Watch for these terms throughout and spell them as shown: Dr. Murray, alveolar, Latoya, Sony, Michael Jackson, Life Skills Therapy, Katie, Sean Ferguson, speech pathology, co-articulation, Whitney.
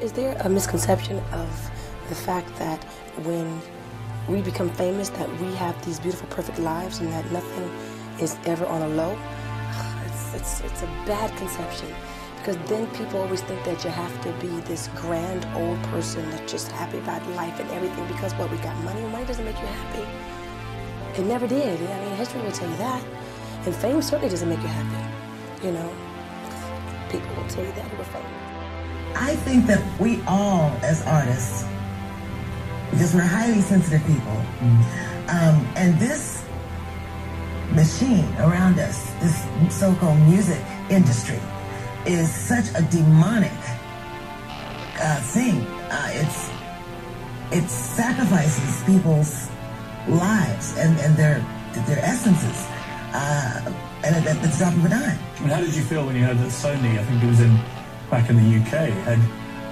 Is there a misconception of the fact that when we become famous that we have these beautiful, perfect lives and that nothing is ever on a low? It's a bad conception, because then people always think that you have to be this grand old person that's just happy about life and everything because, well, we got money, and money doesn't make you happy. It never did. I mean, history will tell you that. And fame certainly doesn't make you happy, you know? People will tell you that who are famous. I think that we all, as artists, because we're highly sensitive people, and this machine around us, this so-called music industry, is such a demonic thing. It sacrifices people's lives and their essences, and at the drop of a dime. I mean, how did you feel when you heard that Sony, I think it was back in the UK, had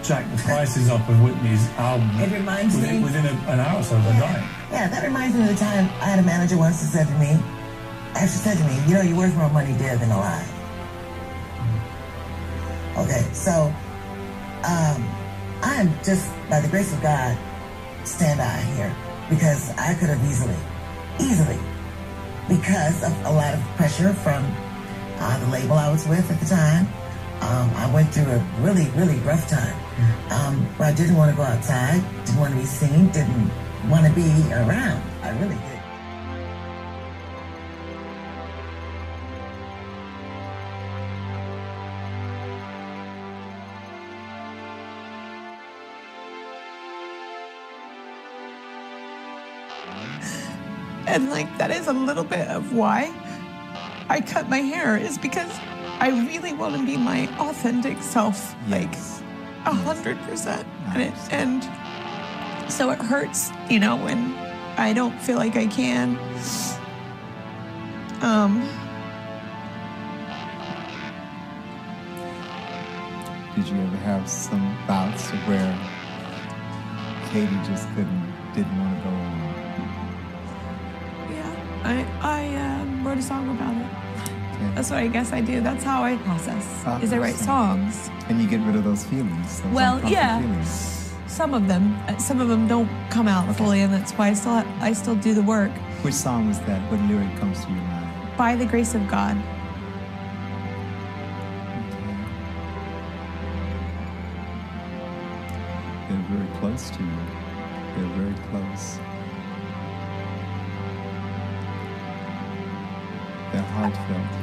jacked the prices up of Whitney's album? It reminds me within an hour or so of her dying. Yeah, that reminds me of the time I had a manager once who said to me, you know, you're worth more money dead than alive. Okay, so I am just, by the grace of God, stand-eye here, because I could have easily, because of a lot of pressure from the label I was with at the time. I went through a really, really rough time. But I didn't want to go outside, didn't want to be seen, didn't want to be around. I really did. And like, that is a little bit of why I cut my hair, is because I really want to be my authentic self, like 100%. And so it hurts, you know, when I don't feel like I can. Did you ever have some bouts where Katie just didn't want to go on? Yeah, I wrote a song about it. That's what I guess I do. That's how I process, is I write songs. And you get rid of those feelings? Those feelings. Some of them. Some of them don't come out fully, and that's why I still do the work. Which song was that? What lyric comes to your mind? By the Grace of God. Okay. They're very close to you. They're very close. They're heartfelt.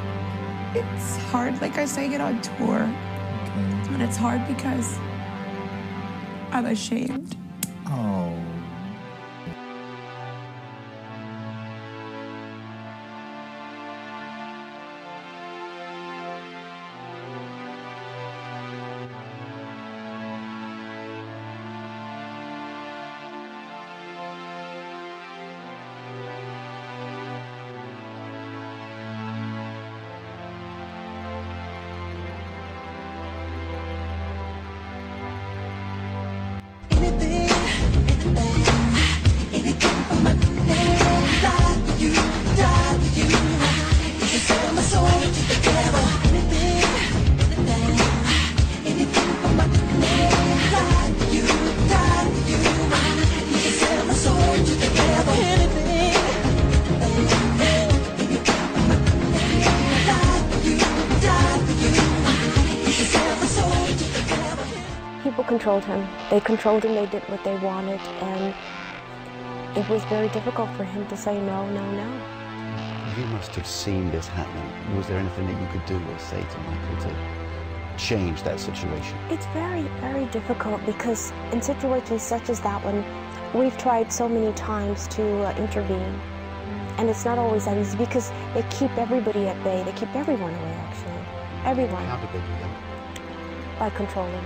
It's hard, like I sang it on tour, and it's hard because I'm ashamed. Oh. Controlled him. They controlled him, they did what they wanted, and it was very difficult for him to say no, no, no. You must have seen this happening. Was there anything that you could do or say to Michael to change that situation? It's very, very difficult, because in situations such as that one, we've tried so many times to intervene, and it's not always that easy, because they keep everybody at bay. They keep everyone away, actually. Everyone. How did they do that? By controlling.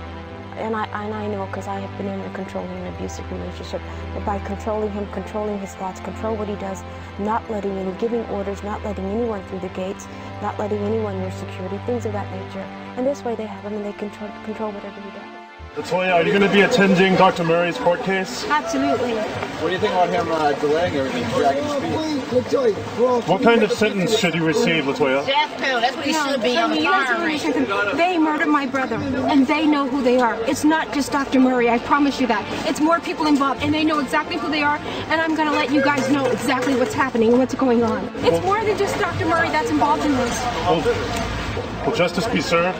And I know, because I have been in a controlling and abusive relationship, but by controlling him, controlling his thoughts, control what he does, not letting anyone, giving orders, not letting anyone through the gates, not letting anyone near security, things of that nature. And this way they have him, and they control whatever he does. Latoya, are you going to be attending Dr. Murray's court case? Absolutely. What do you think about him delaying everything, dragging his feet? What kind of sentence should he receive, Latoya? Death penalty. That's what he should be on the firing. They murdered my brother, and they know who they are. It's not just Dr. Murray, I promise you that. It's more people involved, and they know exactly who they are, and I'm going to let you guys know exactly what's happening and what's going on. It's more than just Dr. Murray that's involved in this. Will justice be served?